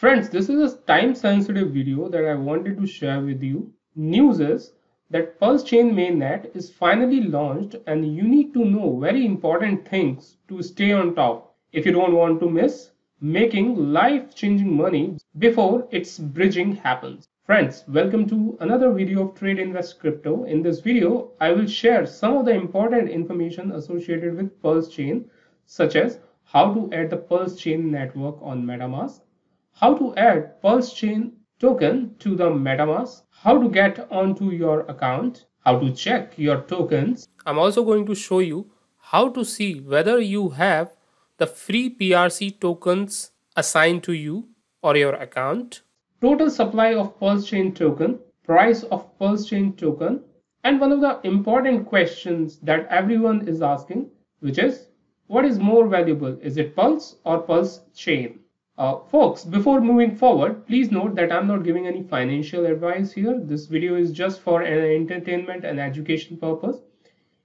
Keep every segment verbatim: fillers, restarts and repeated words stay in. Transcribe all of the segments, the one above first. Friends, this is a time sensitive video that I wanted to share with you. News is that PulseChain mainnet is finally launched, and you need to know very important things to stay on top if you don't want to miss making life-changing money before its bridging happens. Friends, welcome to another video of Trade Invest Crypto. In this video, I will share some of the important information associated with PulseChain, such as how to add the PulseChain network on MetaMask, how to add PulseChain token to the MetaMask, how to get onto your account, how to check your tokens. I'm also going to show you how to see whether you have the free P R C tokens assigned to you or your account, total supply of PulseChain token, price of PulseChain token, and one of the important questions that everyone is asking, which is, what is more valuable? Is it Pulse or PulseChain? Uh, folks, before moving forward, please note that I'm not giving any financial advice here. This video is just for an entertainment and education purpose.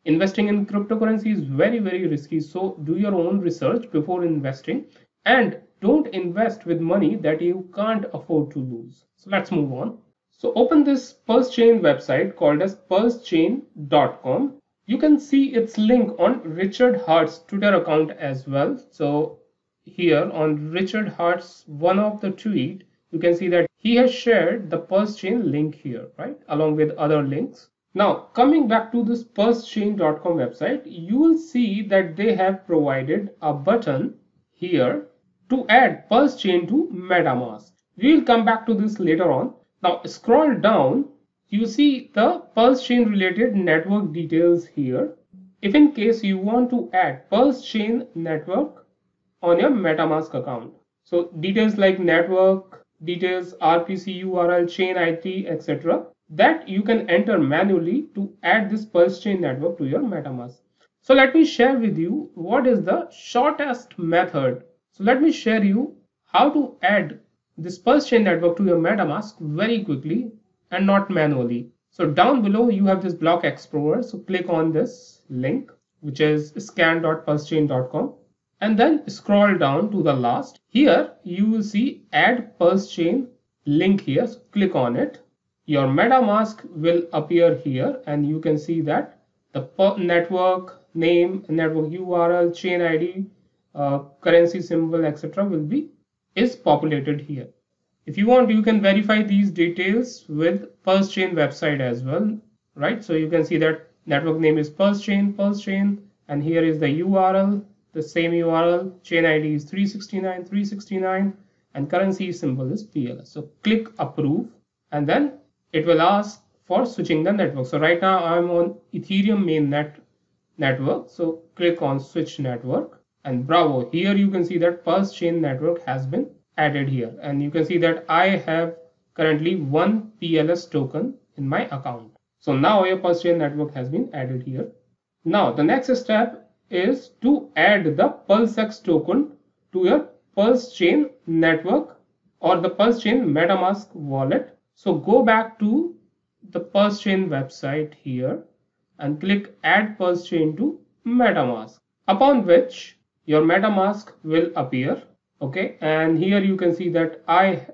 Investing in cryptocurrency is very, very risky, so do your own research before investing. And don't invest with money that you can't afford to lose. So let's move on. So open this PulseChain website called as pulse chain dot com. You can see its link on Richard Hart's Twitter account as well. So here on Richard Hart's one of the tweet, you can see that he has shared the PulseChain link here, right, along with other links. Now, coming back to this pulse chain dot com website, you will see that they have provided a button here to add PulseChain to MetaMask. We will come back to this later on. Now, scroll down, you see the PulseChain related network details here. If in case you want to add PulseChain network on your MetaMask account. So, details like network, details, R P C, U R L, chain I D, et cetera, that you can enter manually to add this PulseChain network to your MetaMask. So let me share with you what is the shortest method. So let me share you how to add this PulseChain network to your MetaMask very quickly and not manually. So down below you have this block explorer. So click on this link, which is scan dot pulse chain dot com, and then scroll down to the last. Here you will see add PulseChain link here. So click on it. Your MetaMask will appear here, and you can see that the network name, network U R L, chain I D, uh, currency symbol, et cetera will be is populated here. If you want, you can verify these details with PulseChain website as well, right? So you can see that network name is PulseChain, PulseChain, and here is the U R L, the same U R L, chain I D is three sixty-nine, three sixty-nine, and currency symbol is P L S. So click approve, and then it will ask for switching the network. So right now I'm on Ethereum mainnet network. So click on switch network, and bravo, here you can see that PulseChain network has been added here. And you can see that I have currently one P L S token in my account. So now your PulseChain network has been added here. Now the next step is to add the PulseX token to your PulseChain network or the PulseChain MetaMask wallet. So go back to the PulseChain website here and click add PulseChain to MetaMask, upon which your MetaMask will appear. Okay, and here you can see that I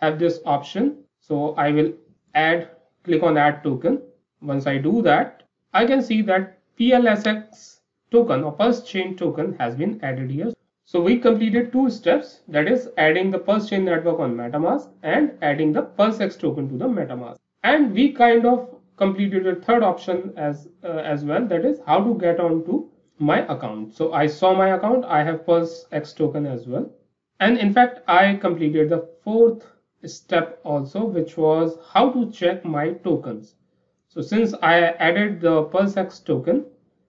have this option. So I will add, click on add token. Once I do that, I can see that P L S X token or PulseChain token has been added here. So we completed two steps, that is adding the PulseChain network on MetaMask and adding the PulseX token to the MetaMask. And we kind of completed a third option as uh, as well, that is how to get onto my account. So I saw my account, I have PulseX token as well. And in fact, I completed the fourth step also, which was how to check my tokens. So since I added the PulseX token,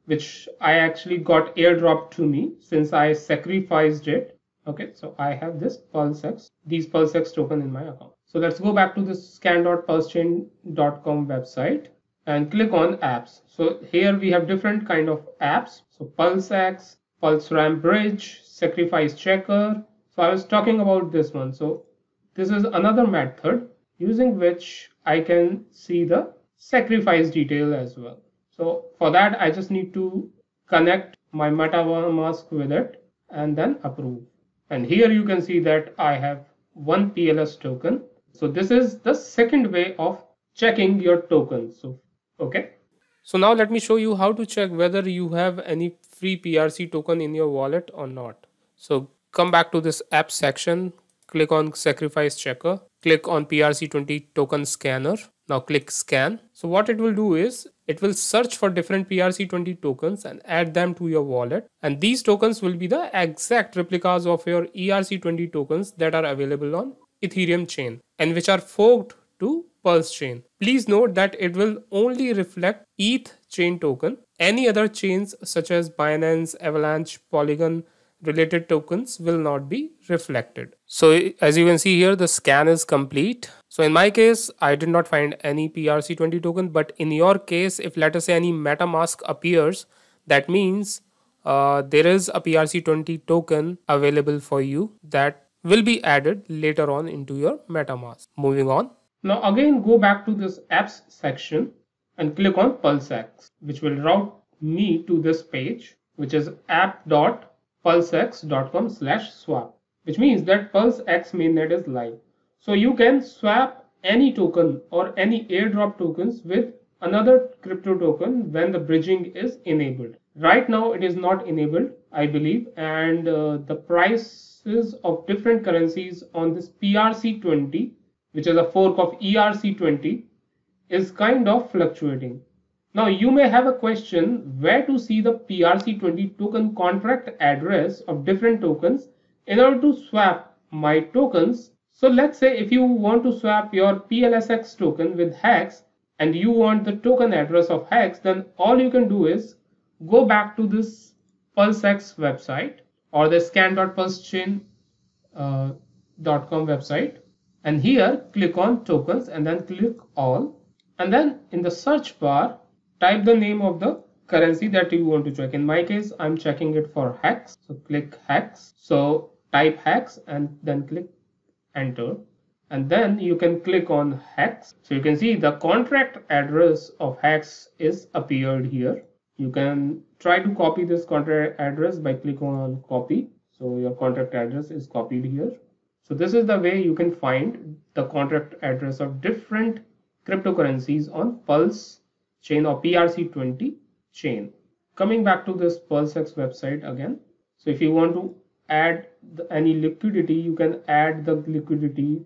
which I actually got airdropped to me since I sacrificed it. Okay, so I have this PulseX, these PulseX token in my account. So let's go back to this scan dot pulse chain dot com website and click on apps. So here we have different kind of apps. So PulseX, PulseRamp Bridge, Sacrifice Checker. So I was talking about this one. So this is another method using which I can see the sacrifice detail as well. So for that, I just need to connect my MetaMask with it and then approve. And here you can see that I have one P L S token. So this is the second way of checking your tokens. So, okay. So now let me show you how to check whether you have any free P R C token in your wallet or not. So come back to this app section, click on sacrifice checker, click on P R C twenty token scanner. Now click scan. So what it will do is it will search for different P R C twenty tokens and add them to your wallet. And these tokens will be the exact replicas of your E R C twenty tokens that are available on Ethereum chain and which are forked to PulseChain. Please note that it will only reflect E T H chain token. Any other chains such as Binance, Avalanche, Polygon related tokens will not be reflected. So as you can see here, the scan is complete. So in my case, I did not find any P R C twenty token, but in your case, if let us say any MetaMask appears, that means uh, there is a P R C twenty token available for you that will be added later on into your MetaMask. Moving on. Now again, go back to this apps section and click on PulseX, which will route me to this page, which is app dot pulsex dot com slash swap, which means that PulseX mainnet is live. So you can swap any token or any airdrop tokens with another crypto token when the bridging is enabled. Right now it is not enabled, I believe, and uh, the prices of different currencies on this P R C twenty, which is a fork of E R C twenty, is kind of fluctuating. Now you may have a question where to see the P R C twenty token contract address of different tokens in order to swap my tokens. So let's say if you want to swap your P L S X token with HEX and you want the token address of HEX, then all you can do is go back to this PulseX website or the scan dot pulsechain dot com website, and here click on tokens and then click all, and then in the search bar type the name of the currency that you want to check. In my case, I'm checking it for HEX. So click HEX. So type HEX and then click enter. And then you can click on HEX. So you can see the contract address of HEX is appeared here. You can try to copy this contract address by clicking on copy. So your contract address is copied here. So this is the way you can find the contract address of different cryptocurrencies on Pulse Chain or P R C twenty chain. Coming back to this PulseX website again. So if you want to add the, any liquidity, you can add the liquidity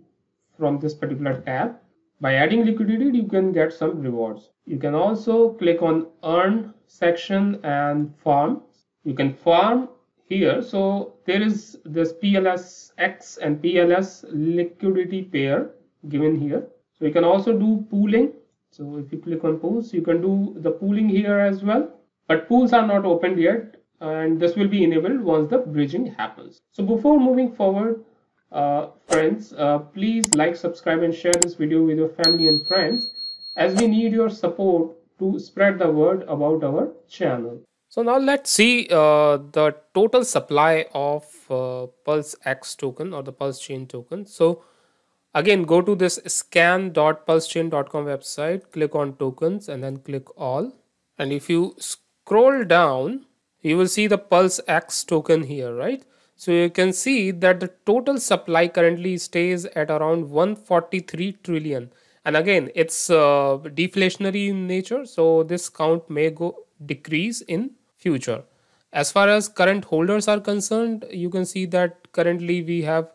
from this particular tab. By adding liquidity, you can get some rewards. You can also click on earn section and farm. You can farm here. So there is this P L S X and P L S liquidity pair given here. So you can also do pooling. So if you click on pools, you can do the pooling here as well, but pools are not opened yet, and this will be enabled once the bridging happens. So before moving forward, uh, friends, uh, please like, subscribe and share this video with your family and friends, as we need your support to spread the word about our channel. So now let's see uh, the total supply of uh, PulseX token or the PulseChain token. So again, go to this scan dot pulsechain dot com website, click on tokens and then click all. And if you scroll down, you will see the PulseX token here, right? So you can see that the total supply currently stays at around one hundred forty-three trillion. And again, it's uh, deflationary in nature. So this count may go decrease in future. As far as current holders are concerned, you can see that currently we have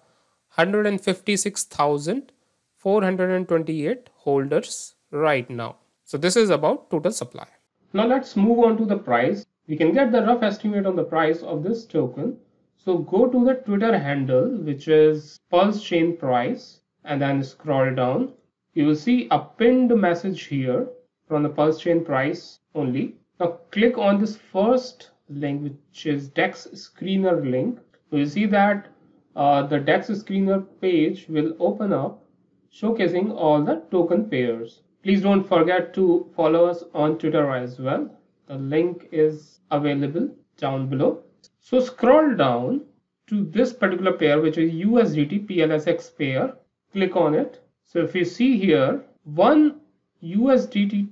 one hundred fifty-six thousand four hundred twenty-eight holders right now. So this is about total supply. Now let's move on to the price. We can get the rough estimate on the price of this token. So go to the Twitter handle, which is PulseChain price, and then scroll down. You will see a pinned message here from the PulseChain price only. Now click on this first link, which is DEX screener link. So you see that Uh, the DEX screener page will open up, showcasing all the token pairs. Please don't forget to follow us on Twitter as well. The link is available down below. So scroll down to this particular pair, which is U S D T P L S X pair. Click on it. So if you see here, one U S D T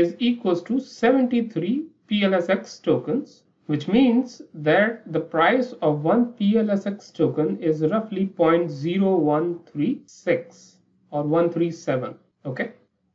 is equals to seventy-three P L S X tokens, which means that the price of one P L S X token is roughly zero point zero one three six or one thirty-seven. Okay.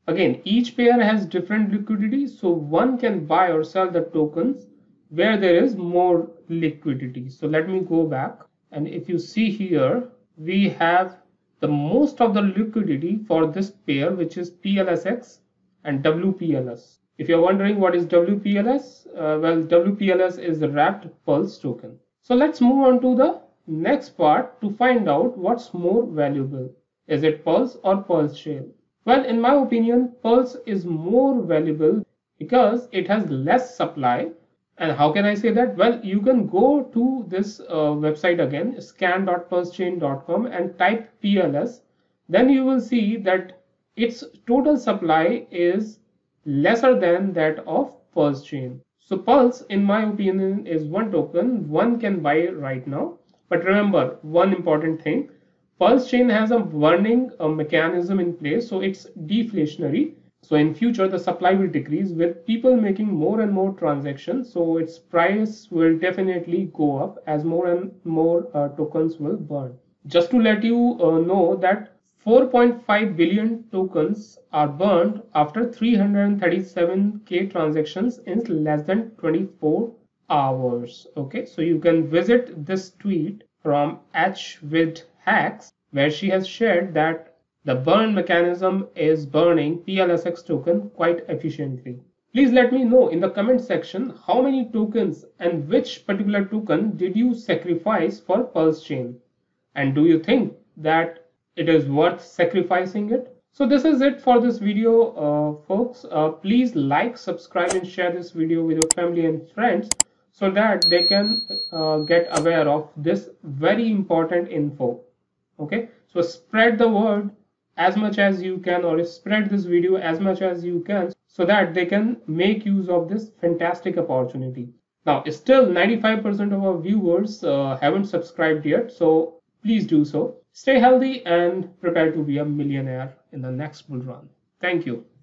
Again, each pair has different liquidity, so one can buy or sell the tokens where there is more liquidity. So let me go back, and if you see here, we have the most of the liquidity for this pair, which is P L S X and W P L S. If you're wondering what is W P L S, uh, well, W P L S is the wrapped pulse token. So let's move on to the next part to find out what's more valuable. Is it Pulse or PulseChain? Well, in my opinion, Pulse is more valuable because it has less supply. And how can I say that? Well, you can go to this uh, website again, scan dot pulsechain dot com, and type P L S. Then you will see that its total supply is lesser than that of PulseChain. So Pulse, in my opinion, is one token one can buy right now. But remember one important thing. PulseChain has a warning a mechanism in place, so it's deflationary. So in future, the supply will decrease with people making more and more transactions. So its price will definitely go up as more and more uh, tokens will burn. Just to let you uh, know that four point five billion tokens are burned after three hundred thirty-seven K transactions in less than twenty-four hours. Okay, so you can visit this tweet from H with H E X, where she has shared that the burn mechanism is burning P L S X token quite efficiently. Please let me know in the comment section how many tokens and which particular token did you sacrifice for PulseChain, and do you think that it is worth sacrificing it? So this is it for this video, uh, folks. Uh, please like, subscribe, and share this video with your family and friends, so that they can uh, get aware of this very important info. Okay, so spread the word as much as you can, or spread this video as much as you can, so that they can make use of this fantastic opportunity. Now, still ninety-five percent of our viewers uh, haven't subscribed yet, so please do so. Stay healthy and prepare to be a millionaire in the next bull run. Thank you.